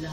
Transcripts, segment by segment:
blood.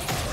Yeah.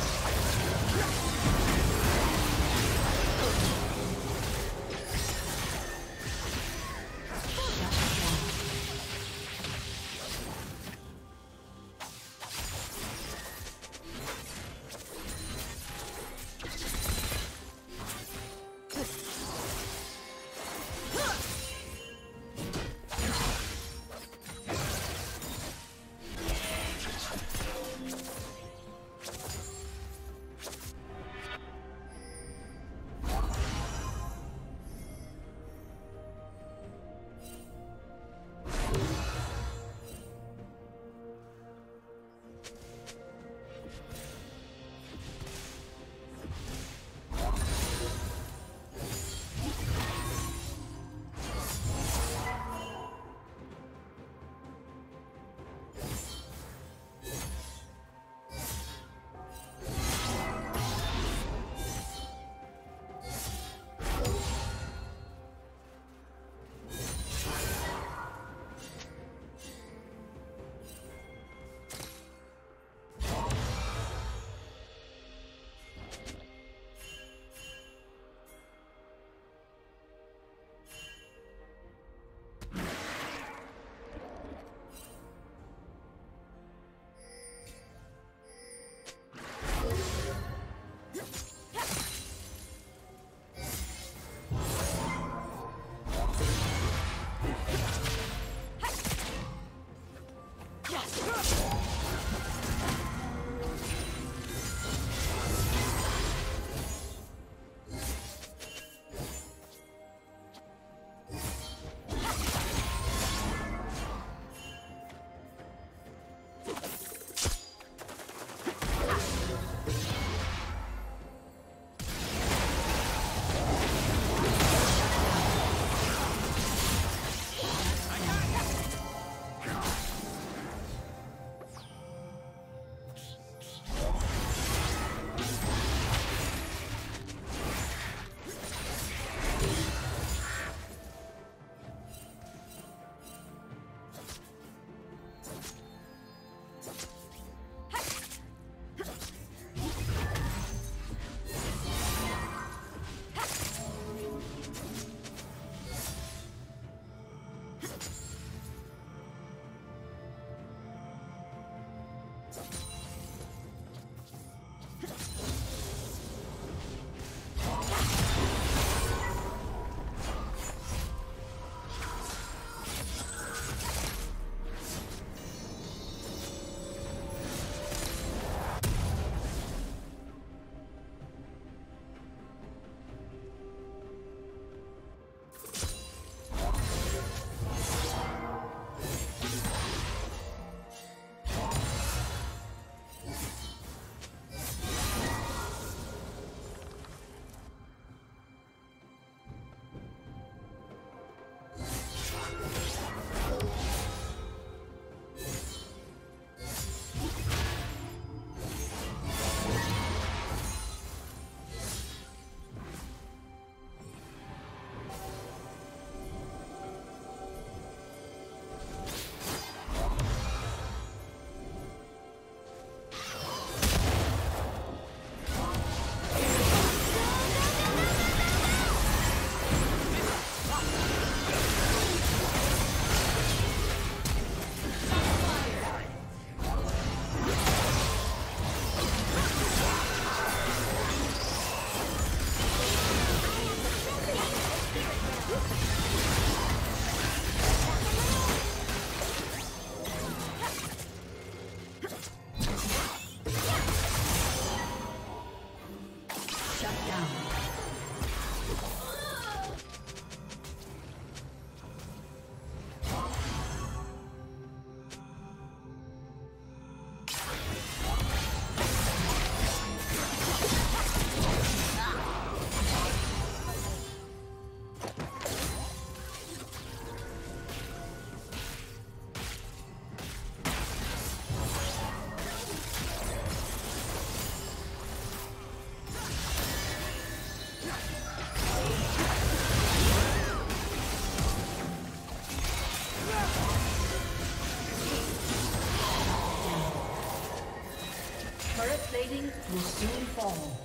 Will soon fall.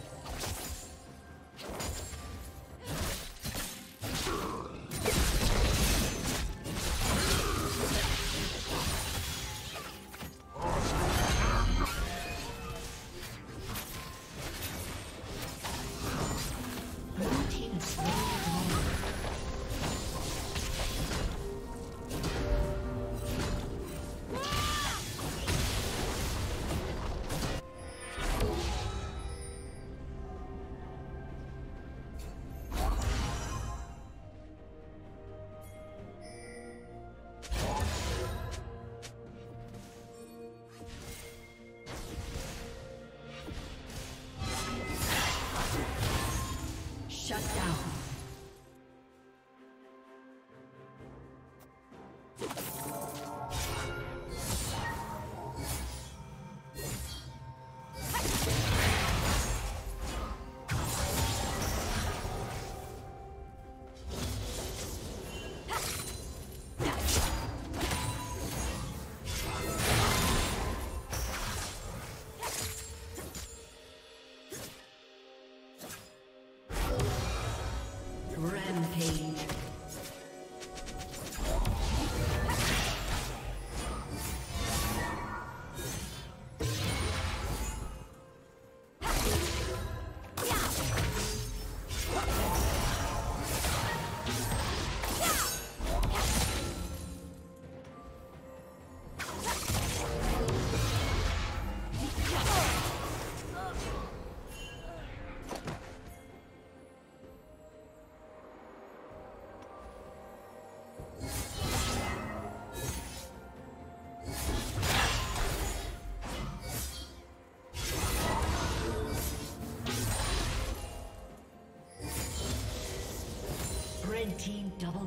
Double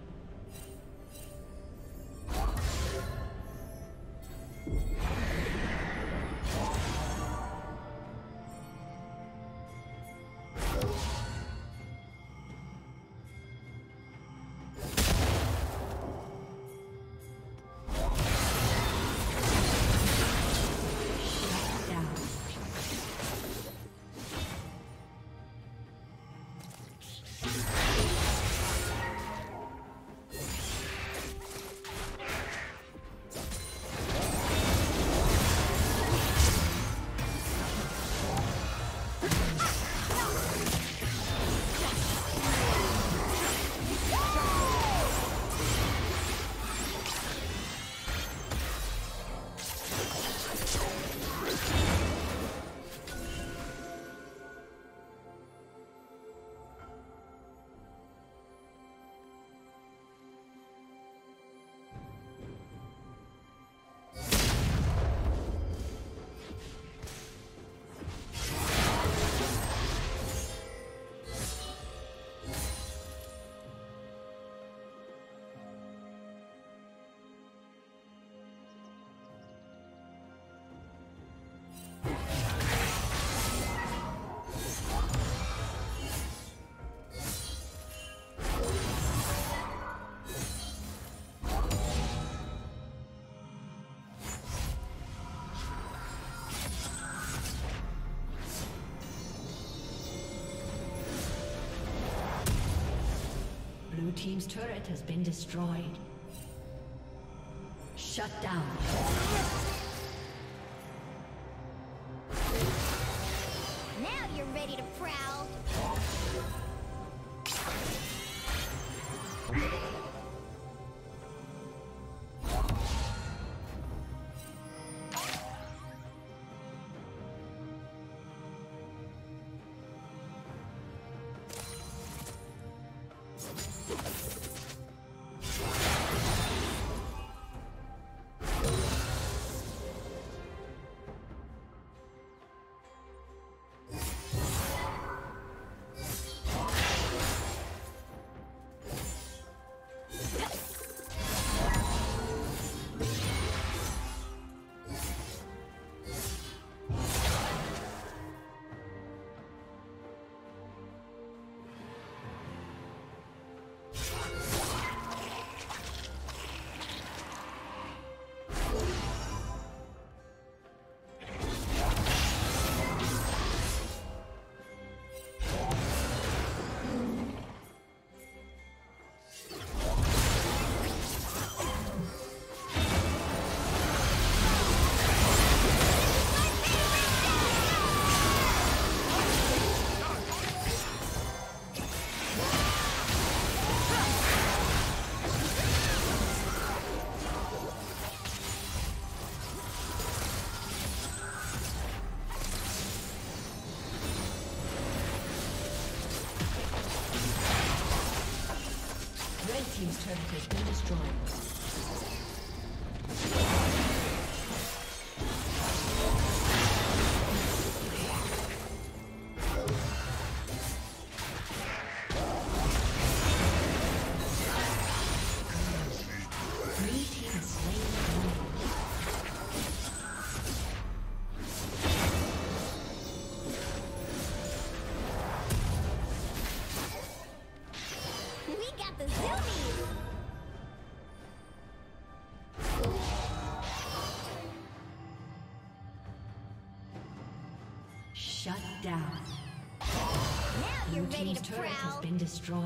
Blue team's turret has been destroyed. Shut down. Team's turret has been destroyed. Shut down. Now you're ready to prowl. Your team's turret has been destroyed.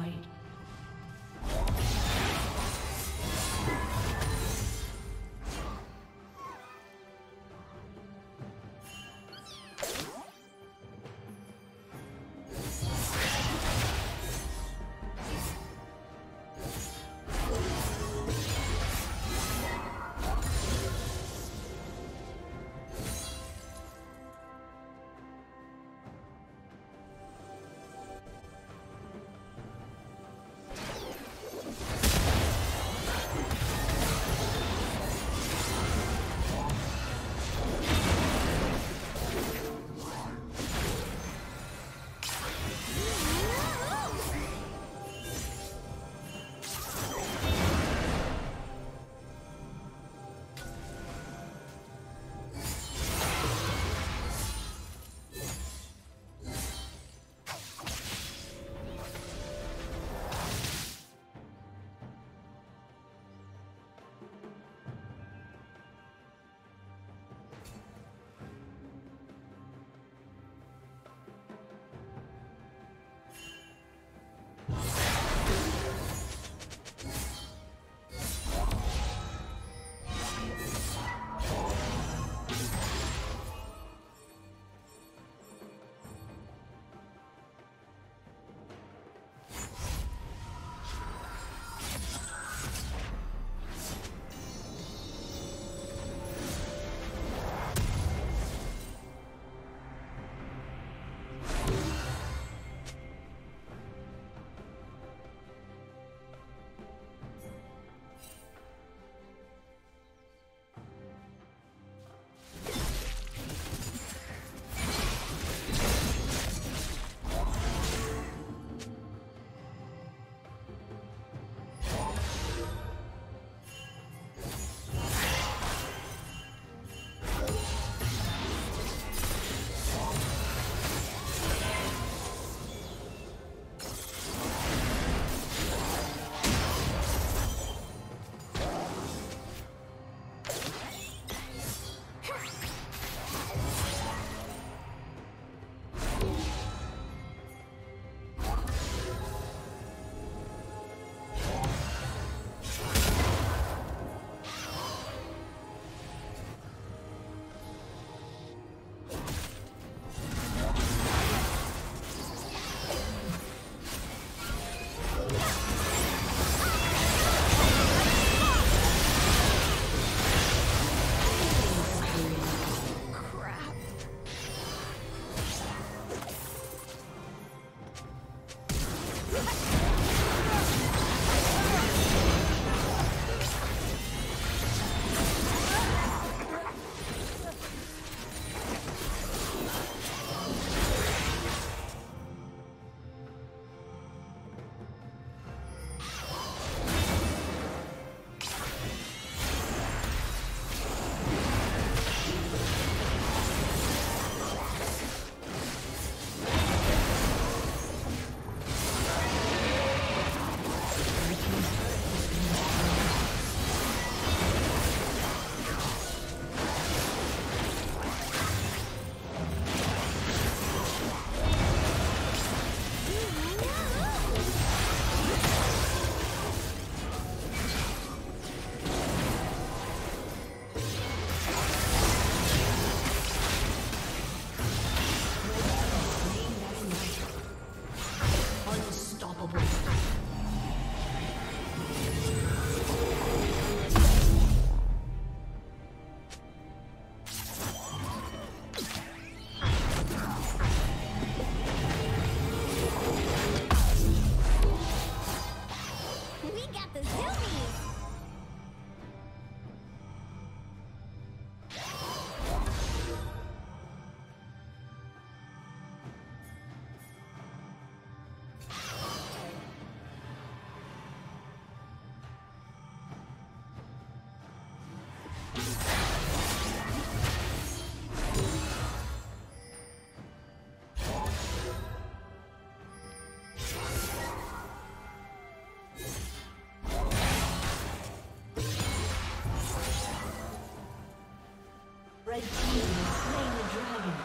Red team has slain the dragon.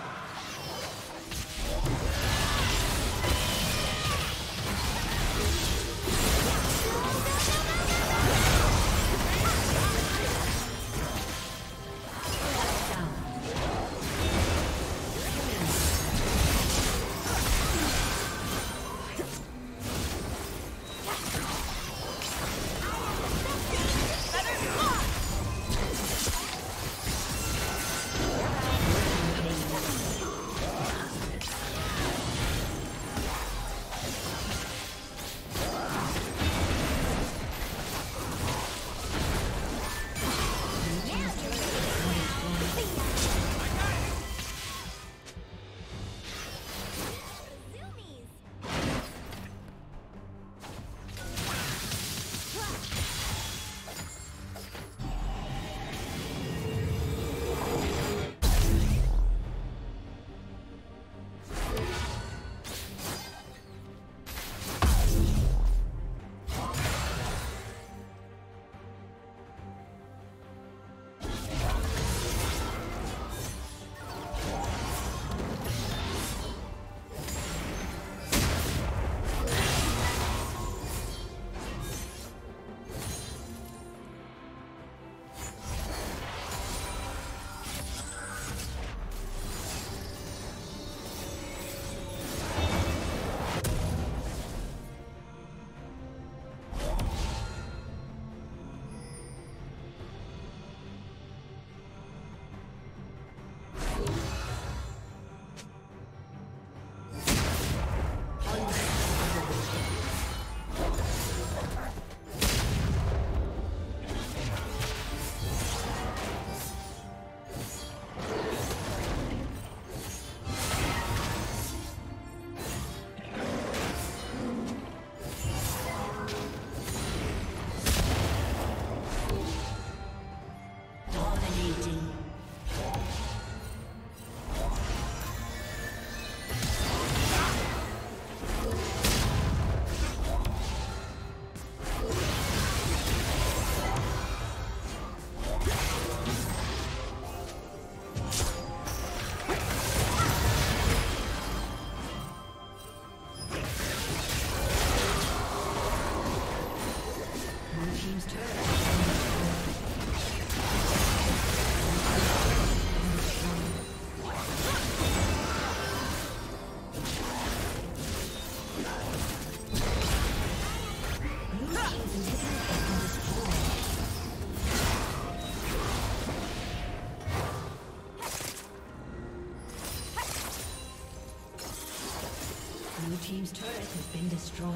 Team's turret has been destroyed.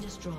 Destroyed.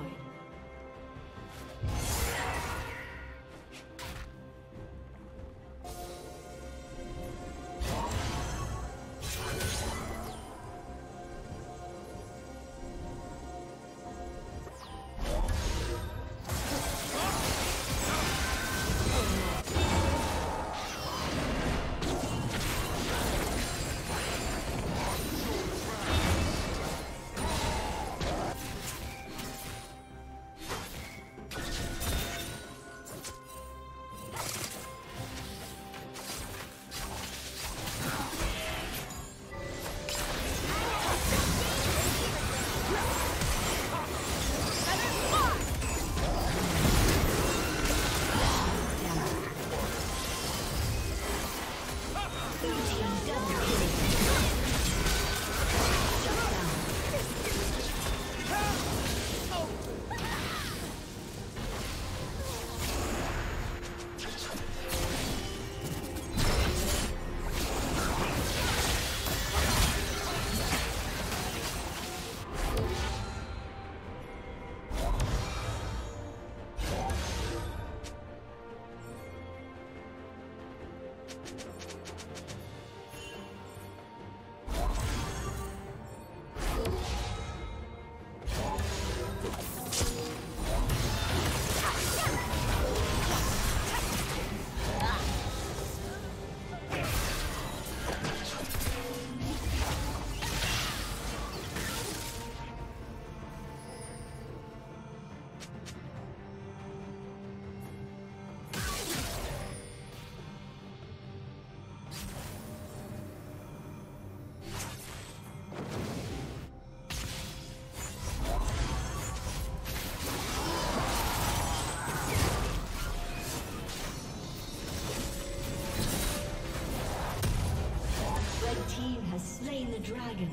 The dragon.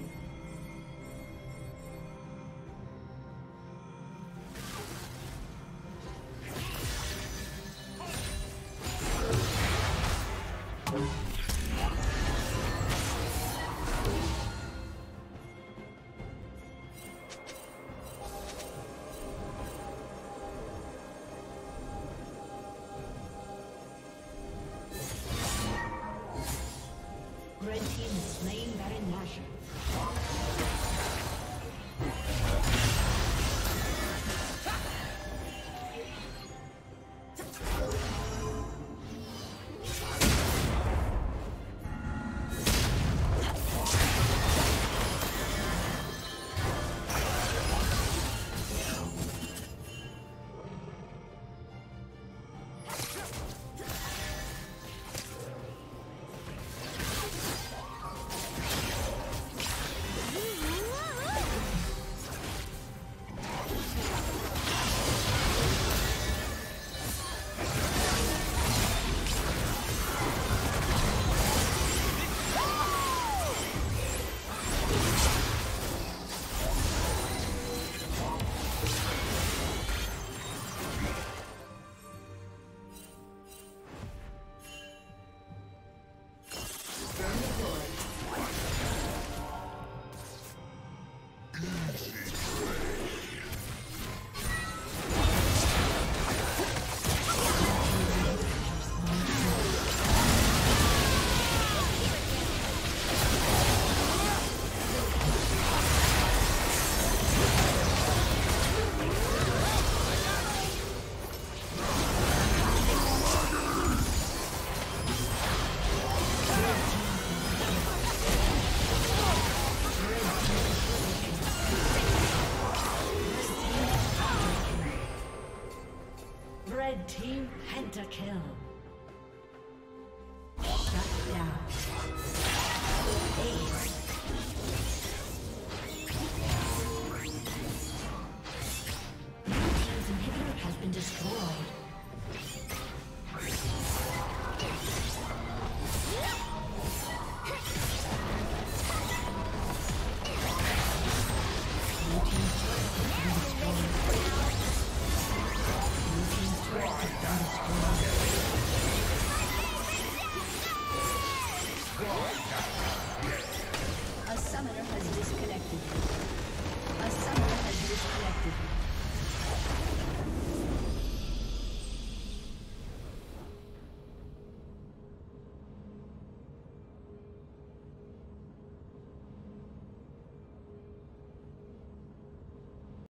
Red team is slain Baron Nashor. Team Pentakill. Shut down. Ace. Your team's inhibitor has been destroyed. A summoner has disconnected.